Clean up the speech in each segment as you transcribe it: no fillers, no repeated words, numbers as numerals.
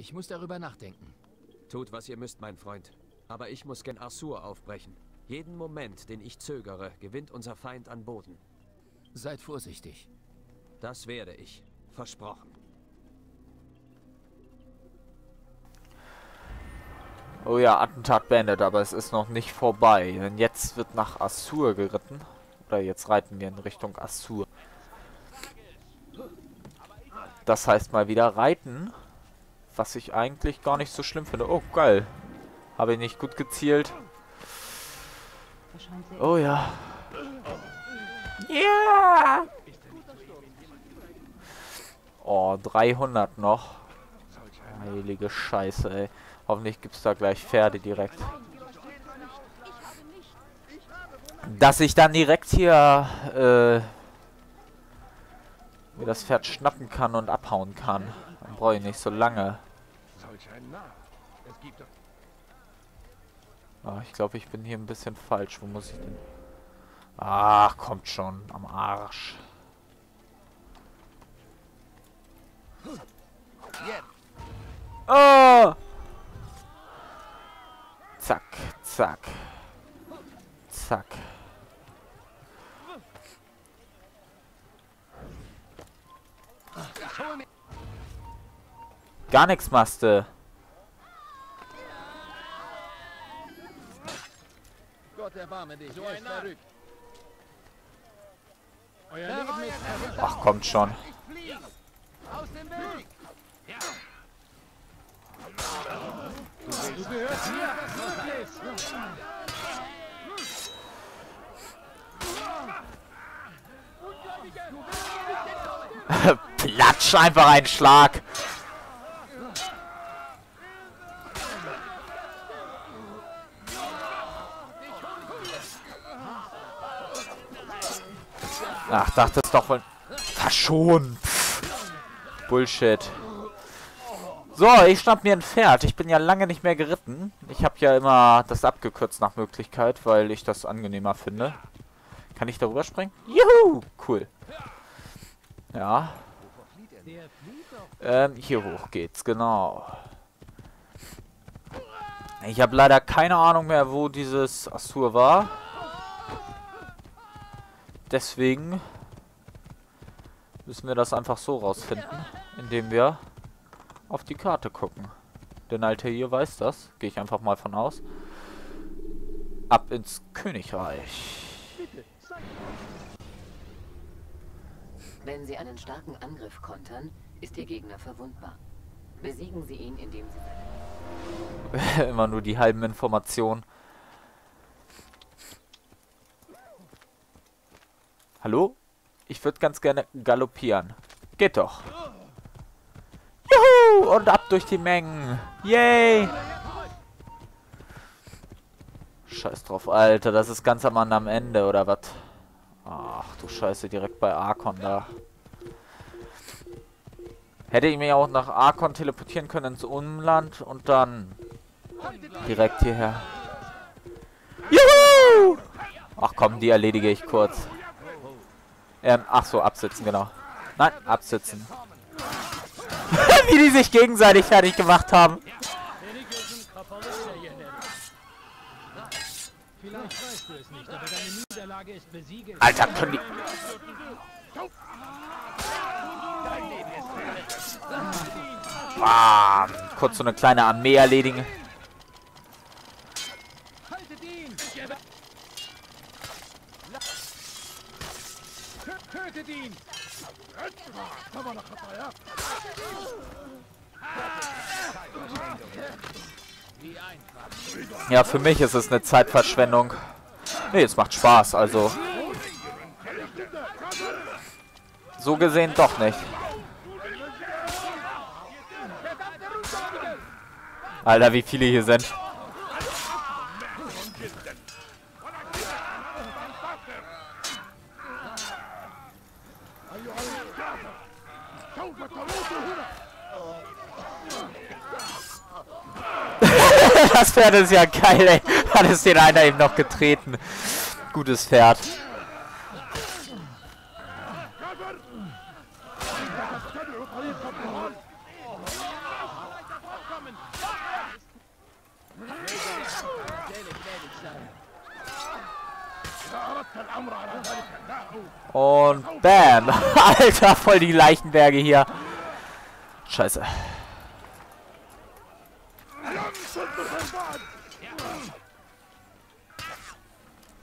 Ich muss darüber nachdenken. Tut, was ihr müsst, mein Freund. Aber ich muss gen Assur aufbrechen. Jeden Moment, den ich zögere, gewinnt unser Feind an Boden. Seid vorsichtig. Das werde ich. Versprochen. Oh ja, Attentat beendet, aber es ist noch nicht vorbei. Denn jetzt wird nach Assur geritten. Oder jetzt reiten wir in Richtung Assur. Das heißt mal wieder reiten. Was ich eigentlich gar nicht so schlimm finde. Oh, geil. Habe ich nicht gut gezielt. Oh ja. Yeah! Oh, 300 noch. Heilige Scheiße, ey. Hoffentlich gibt es da gleich Pferde direkt. Dass ich dann direkt hier mir das Pferd schnappen kann und abhauen kann. Dann brauche ich nicht so lange. Ah, ich glaube, ich bin hier ein bisschen falsch. Wo muss ich denn? Ach, kommt schon. Am Arsch. Oh! Zack, zack. Zack. Gar nichts, Maste. Gott erbarme dich. Ach, kommt schon. Aus dem Weg. Ja. Du gehörst hier, was möglich ist. Platsch, einfach ein Schlag. Ach, dachte es doch wohl. Verschont. Bullshit. So, ich schnapp mir ein Pferd. Ich bin ja lange nicht mehr geritten. Ich habe ja immer das abgekürzt nach Möglichkeit, weil ich das angenehmer finde. Kann ich darüber springen? Juhu! Cool. Ja. Hier hoch geht's, genau. Ich habe leider keine Ahnung mehr, wo dieses Assur war. Deswegen müssen wir das einfach so rausfinden, indem wir auf die Karte gucken. Denn Alter hier weiß das. Gehe ich einfach mal von aus. Ab ins Königreich. Wenn Sie einen starken Angriff kontern, ist Ihr Gegner verwundbar. Besiegen Sie ihn, indem Sie... Immer nur die halben Informationen. Hallo? Ich würde ganz gerne galoppieren. Geht doch. Juhu! Und ab durch die Mengen. Yay! Scheiß drauf, Alter. Das ist ganz am Ende, oder was? Ach du Scheiße, direkt bei Akkon da. Hätte ich mich auch nach Akkon teleportieren können ins Umland und dann direkt hierher. Juhu! Ach komm, die erledige ich kurz. Ach so, absitzen, genau. Nein, absitzen. Wie die sich gegenseitig fertig gemacht haben. Alter, können die... Bam. Kurz so eine kleine Armee erledigen. Ja, für mich ist es eine Zeitverschwendung. Nee, es macht Spaß, also. So gesehen doch nicht. Alter, wie viele hier sind. Das Pferd ist ja geil, ey. Hat es den einer eben noch getreten. Gutes Pferd. Und bam. Alter, voll die Leichenberge hier. Scheiße.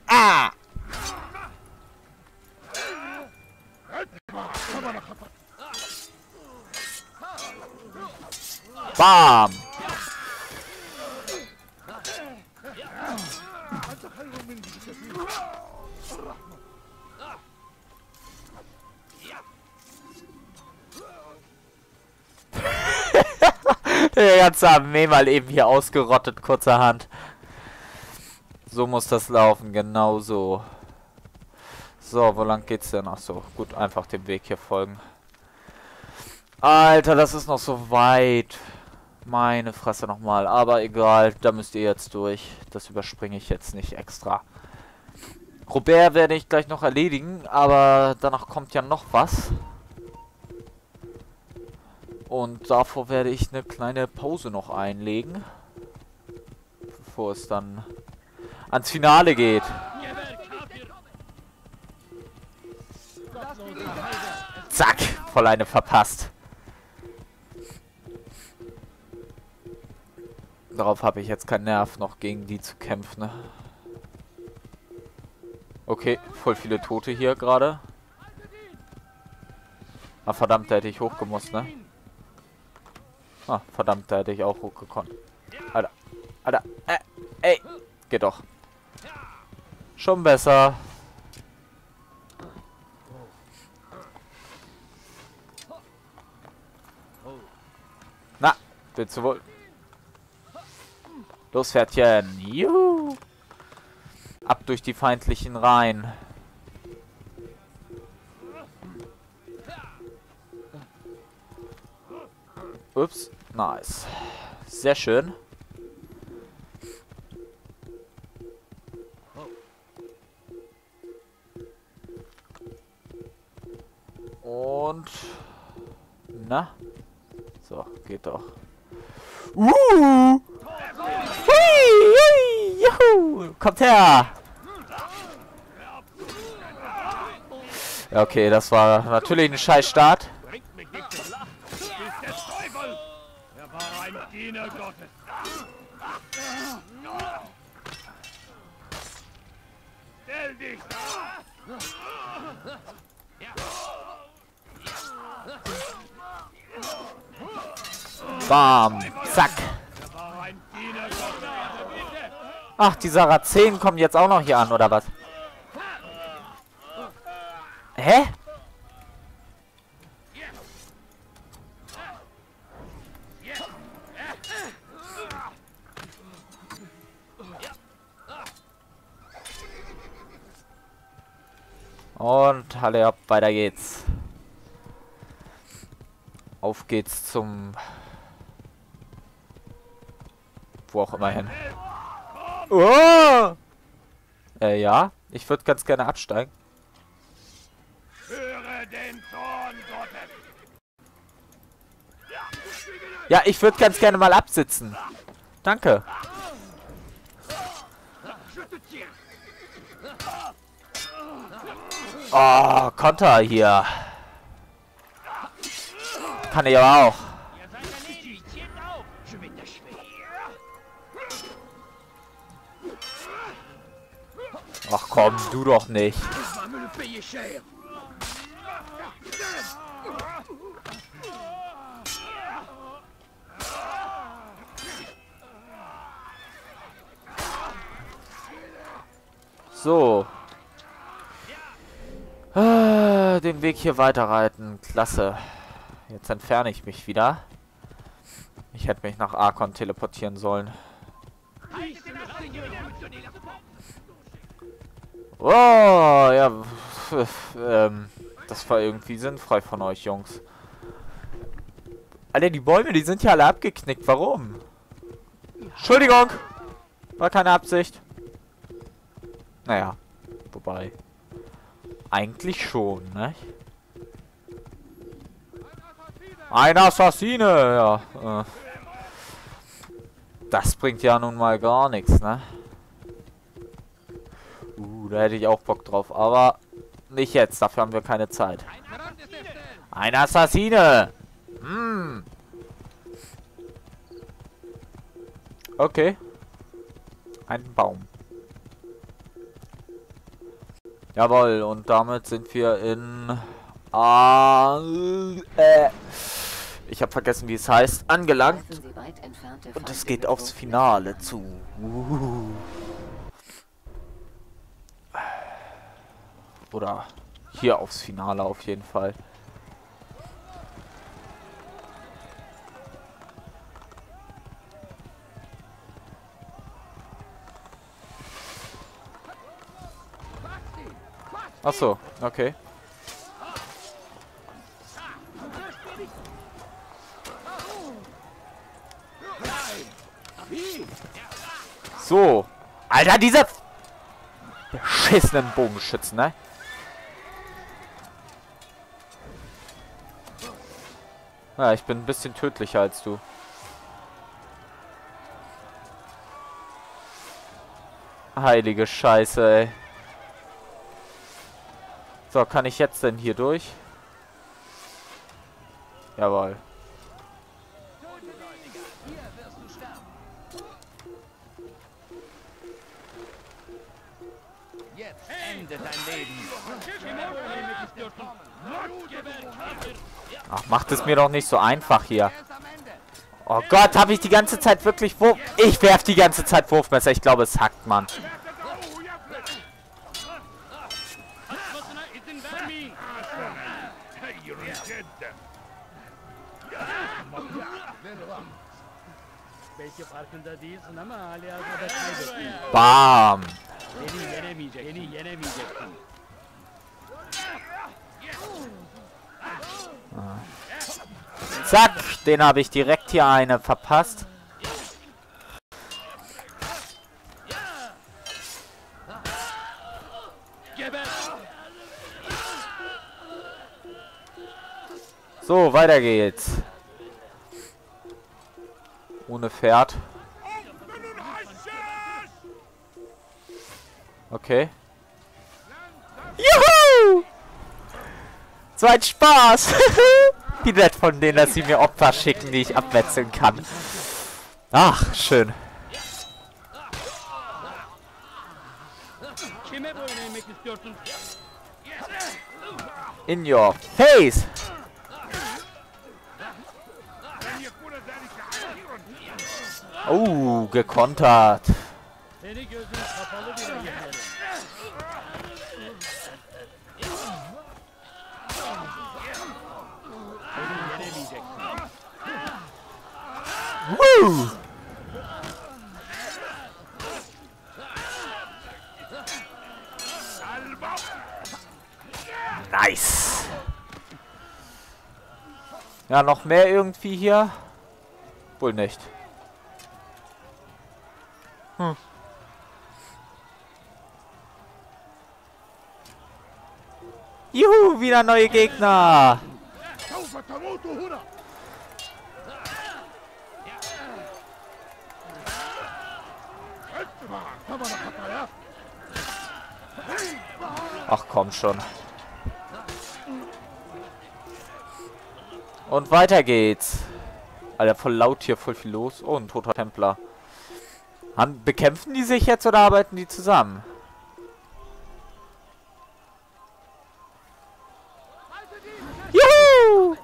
Ah! Bam! Der ganze Armee mal eben hier ausgerottet, kurzerhand. So muss das laufen, genau so. So, wo lang geht's denn? Ach so, gut, einfach dem Weg hier folgen. Alter, das ist noch so weit. Meine Fresse nochmal. Aber egal, da müsst ihr jetzt durch. Das überspringe ich jetzt nicht extra. Robert werde ich gleich noch erledigen, aber danach kommt ja noch was. Und davor werde ich eine kleine Pause noch einlegen. Bevor es dann ans Finale geht. Zack, voll eine verpasst. Darauf habe ich jetzt keinen Nerv, noch gegen die zu kämpfen. Okay, voll viele Tote hier gerade. Ah, verdammt, da hätte ich hochgemusst, ne? Ah, verdammt, da hätte ich auch hochgekommen. Alter, Alter, ey, geht doch. Schon besser. Na, willst du wohl? Los, Pferdchen. Juhu. Ab durch die feindlichen Reihen. Ups. Nice. Sehr schön. Und... Na? So, geht doch. Hui, juhu, kommt her! Ja, okay, das war natürlich ein Scheißstart. Bam, zack. Ach, die Sarazenen kommen jetzt auch noch hier an, oder was? Hä? Und halle ab, weiter geht's. Auf geht's zum... Wo auch immer hin. Oh! Ja, ich würde ganz gerne absteigen. Höre den Zorn Gottes. Ja, ich würde ganz gerne mal absitzen. Danke. Oh, Konter hier. Kann ich aber auch. Ach komm, du doch nicht. So. Den Weg hier weiterreiten. Klasse. Jetzt entferne ich mich wieder. Ich hätte mich nach Akkon teleportieren sollen. Oh, ja, das war irgendwie sinnfrei von euch, Jungs. Alter, die Bäume, die sind ja alle abgeknickt. Warum? Entschuldigung! War keine Absicht. Naja, wobei. Eigentlich schon, ne? Ein Assassine, ja. Das bringt ja nun mal gar nichts, ne? Puh, da hätte ich auch Bock drauf. Aber nicht jetzt. Dafür haben wir keine Zeit. Ein Assassine! Hm. Okay. Ein Baum. Jawohl, und damit sind wir in... ich habe vergessen, wie es heißt. Angelangt. Und es geht aufs Finale zu. Oder hier aufs Finale auf jeden Fall. Ach so, okay. So. Alter, diese beschissenen Bogenschützen, ne? Ja, ich bin ein bisschen tödlicher als du. Heilige Scheiße, ey. So, kann ich jetzt denn hier durch? Jawohl. Jetzt endet dein Leben. Ach, macht es mir doch nicht so einfach hier. Oh Gott, habe ich die ganze Zeit wirklich Wurf... Ich werf die ganze Zeit Wurfmesser. Ich glaube, es hackt, Mann. Bam. Ah. Zack, den habe ich direkt hier eine verpasst. So, weiter geht's. Ohne Pferd. Okay. Juhu! So ein Spaß! Wie nett von denen, dass sie mir Opfer schicken, die ich abwetzeln kann. Ach, schön. In your face! Oh, gekontert. Woo! Nice. Ja, noch mehr irgendwie hier? Wohl nicht. Hm. Juhu, wieder neue Gegner. Ach komm schon. Und weiter geht's. Alter, voll laut hier, voll viel los. Oh, ein toter Templer. Bekämpfen die sich jetzt oder arbeiten die zusammen? Juhu!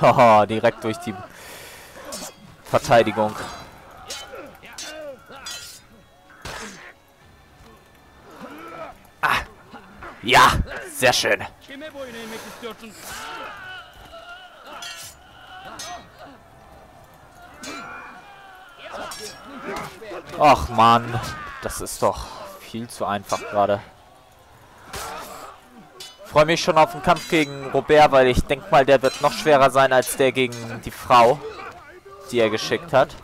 Haha, direkt durch die Verteidigung. Ah! Ja! Sehr schön! Ach Mann, das ist doch viel zu einfach gerade. Ich freue mich schon auf den Kampf gegen Robert, weil ich denke mal, der wird noch schwerer sein als der gegen die Frau, die er geschickt hat.